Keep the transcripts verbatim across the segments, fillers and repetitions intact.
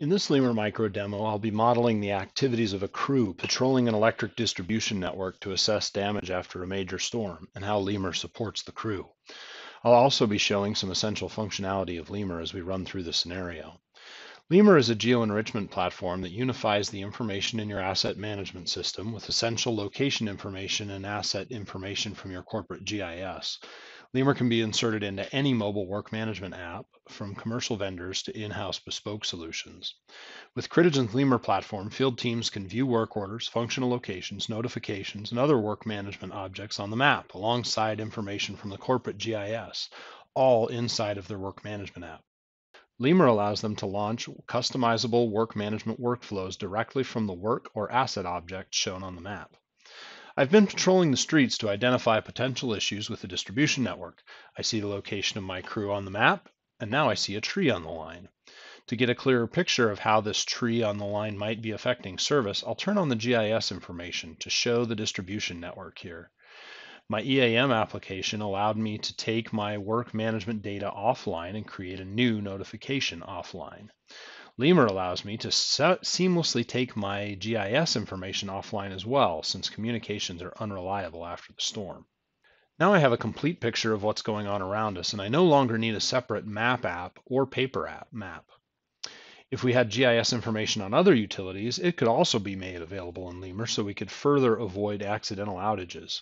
In this Lemur micro demo, I'll be modeling the activities of a crew patrolling an electric distribution network to assess damage after a major storm and how Lemur supports the crew. I'll also be showing some essential functionality of Lemur as we run through the scenario. Lemur is a geo-enrichment platform that unifies the information in your asset management system with essential location information and asset information from your corporate G I S. Lemur can be inserted into any mobile work management app, from commercial vendors to in-house bespoke solutions. With Critigen's Lemur platform, field teams can view work orders, functional locations, notifications, and other work management objects on the map, alongside information from the corporate G I S, all inside of their work management app. Lemur allows them to launch customizable work management workflows directly from the work or asset object shown on the map. I've been patrolling the streets to identify potential issues with the distribution network. I see the location of my crew on the map, and now I see a tree on the line. To get a clearer picture of how this tree on the line might be affecting service, I'll turn on the G I S information to show the distribution network here. My E A M application allowed me to take my work management data offline and create a new notification offline. Lemur allows me to seamlessly take my G I S information offline as well, since communications are unreliable after the storm. Now I have a complete picture of what's going on around us, and I no longer need a separate map app or paper app map. If we had G I S information on other utilities, it could also be made available in Lemur so we could further avoid accidental outages.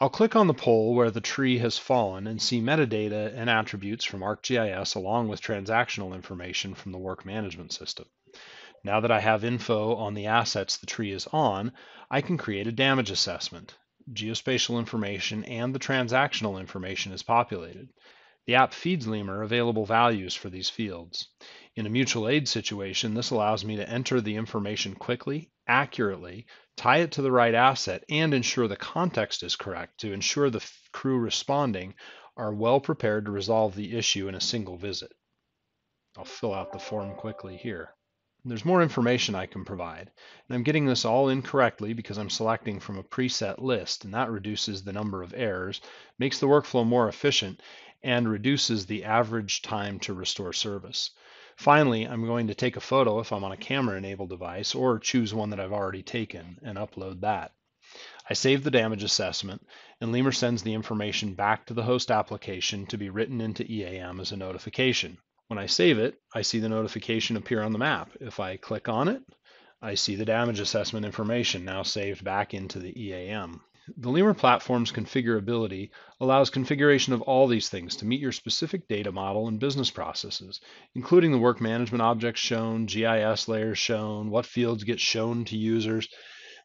I'll click on the pole where the tree has fallen and see metadata and attributes from ArcGIS along with transactional information from the work management system. Now that I have info on the assets the tree is on, I can create a damage assessment. Geospatial information and the transactional information is populated. The app feeds Lemur available values for these fields. In a mutual aid situation, this allows me to enter the information quickly, accurately, tie it to the right asset, and ensure the context is correct to ensure the crew responding are well prepared to resolve the issue in a single visit. I'll fill out the form quickly here. There's more information I can provide, and I'm getting this all incorrectly because I'm selecting from a preset list, and that reduces the number of errors, makes the workflow more efficient, and reduces the average time to restore service. Finally, I'm going to take a photo if I'm on a camera-enabled device or choose one that I've already taken and upload that. I save the damage assessment, and Lemur sends the information back to the host application to be written into E A M as a notification. When I save it, I see the notification appear on the map. If I click on it, I see the damage assessment information now saved back into the E A M. The Lemur platform's configurability allows configuration of all these things to meet your specific data model and business processes, including the work management objects shown, G I S layers shown, what fields get shown to users,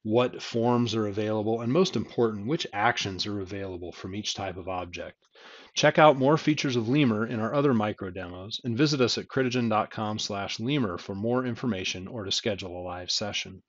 what forms are available, and most important, which actions are available from each type of object. Check out more features of Lemur in our other micro demos, and visit us at critigen dot com slash lemur for more information or to schedule a live session.